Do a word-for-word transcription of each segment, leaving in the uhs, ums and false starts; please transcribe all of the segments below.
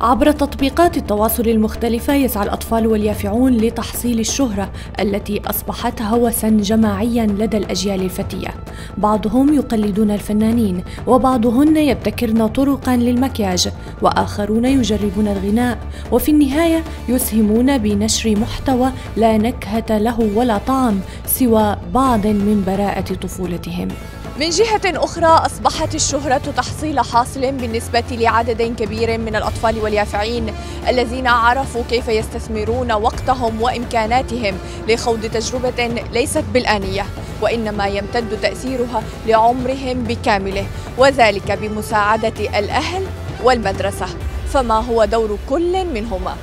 عبر تطبيقات التواصل المختلفة يسعى الأطفال واليافعون لتحصيل الشهرة التي أصبحت هوساً جماعياً لدى الأجيال الفتية. بعضهم يقلدون الفنانين، وبعضهن يبتكرن طرقاً للمكياج، وآخرون يجربون الغناء، وفي النهاية يسهمون بنشر محتوى لا نكهة له ولا طعم سوى بعض من براءة طفولتهم. من جهة أخرى أصبحت الشهرة تحصيل حاصل بالنسبة لعدد كبير من الأطفال واليافعين الذين عرفوا كيف يستثمرون وقتهم وإمكاناتهم لخوض تجربة ليست بالآنية، وإنما يمتد تأثيرها لعمرهم بكامله، وذلك بمساعدة الأهل والمدرسة. فما هو دور كل منهما؟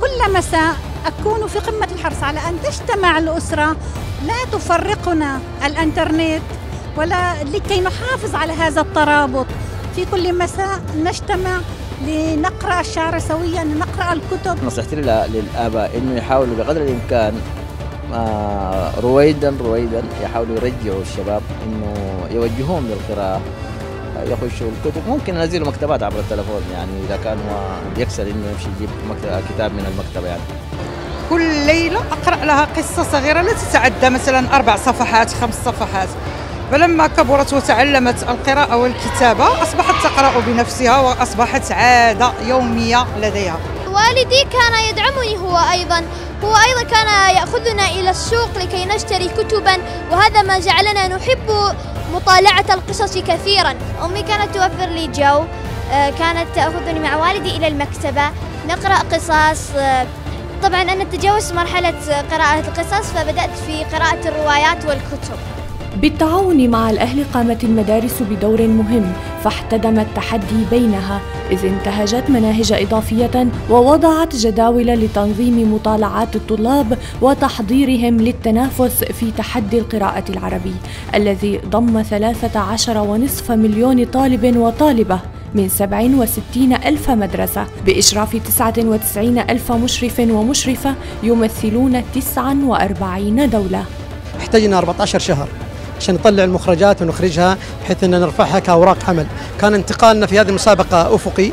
كل مساء أكون في قمة الحرص على أن تجتمع الأسرة، لا تفرقنا الإنترنت، ولا لكي نحافظ على هذا الترابط. في كل مساء نجتمع لنقرأ الشعر سويا، نقرأ الكتب. نصيحتي للآباء إنه يحاولوا بقدر الإمكان رويدا رويدا يحاولوا يرجعوا الشباب إنه يوجهوهم للقراءة، يخشوا الكتب. ممكن ينزلوا مكتبات عبر التلفون، يعني إذا كان هو بيكسل إنه يمشي يجيب كتاب من المكتبة. يعني كل ليلة أقرأ لها قصة صغيرة لا تتعدى مثلا أربع صفحات خمس صفحات، فلما كبرت وتعلمت القراءة والكتابة أصبحت تقرأ بنفسها وأصبحت عادة يومية لديها. والدي كان يدعمني، هو أيضا هو أيضا كان يأخذنا إلى السوق لكي نشتري كتبا، وهذا ما جعلنا نحب مطالعة القصص كثيرا. أمي كانت توفر لي جو، كانت تأخذني مع والدي إلى المكتبة نقرأ قصص. طبعاً أنا تجاوزت مرحلة قراءة القصص فبدأت في قراءة الروايات والكتب. بالتعاون مع الأهل قامت المدارس بدور مهم، فاحتدم التحدي بينها، إذ انتهجت مناهج إضافية ووضعت جداول لتنظيم مطالعات الطلاب وتحضيرهم للتنافس في تحدي القراءة العربي الذي ضم ثلاثة عشر فاصلة خمسة مليون طالب وطالبة من سبعة وستين ألف مدرسة بإشراف تسعة وتسعين ألف مشرف ومشرفة يمثلون تسعة وأربعين دولة. احتاجنا أربعة عشر شهر عشان نطلع المخرجات ونخرجها بحيث أننا نرفعها كأوراق عمل. كان انتقالنا في هذه المسابقة أفقي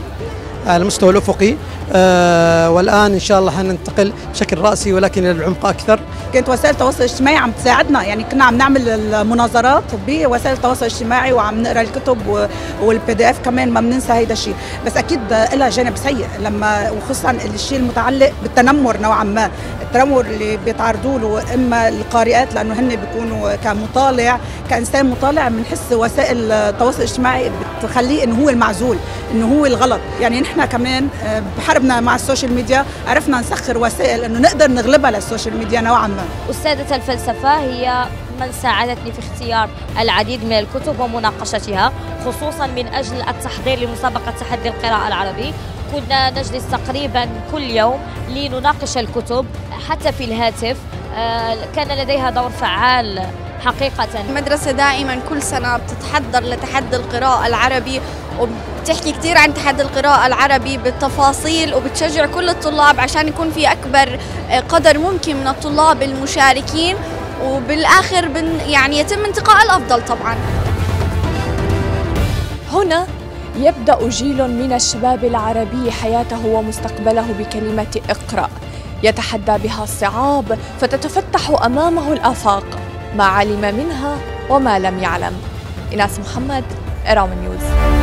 على المستوى الأفقي، آه والآن إن شاء الله حننتقل بشكل رأسي ولكن العمق أكثر. كانت وسائل التواصل الاجتماعي عم تساعدنا، يعني كنا عم نعمل المناظرات بوسائل التواصل الاجتماعي وعم نقرأ الكتب والبي دي اف كمان، ما بننسى هيدا الشيء. بس أكيد لها جانب سيء، لما وخصوصا الشيء المتعلق بالتنمر نوعا ما، التنمر اللي بيتعرضوا له إما القارئات لأنه هن بيكونوا كمطالع كإنسان مطالع، بنحس وسائل التواصل الاجتماعي بتخليه إنه هو المعزول، إنه هو الغلط. يعني نحن كمان بحربنا مع السوشيال ميديا عرفنا نسخر وسائل انه نقدر نغلبها للسوشيال ميديا نوعا ما. أستاذة الفلسفة هي من ساعدتني في اختيار العديد من الكتب ومناقشتها، خصوصا من اجل التحضير لمسابقة تحدي القراءة العربي. كنا نجلس تقريبا كل يوم لنناقش الكتب حتى في الهاتف، كان لديها دور فعال حقيقة. المدرسة دائما كل سنة بتتحضر لتحدي القراءة العربي، وبتحكي كثير عن تحدي القراءة العربي بالتفاصيل، وبتشجع كل الطلاب عشان يكون في أكبر قدر ممكن من الطلاب المشاركين، وبالآخر يعني يتم انتقاء الأفضل طبعا. هنا يبدأ جيل من الشباب العربي حياته ومستقبله بكلمة اقرأ، يتحدى بها الصعاب فتتفتح أمامه الآفاق، ما علم منها وما لم يعلم. إناس محمد، إرم نيوز.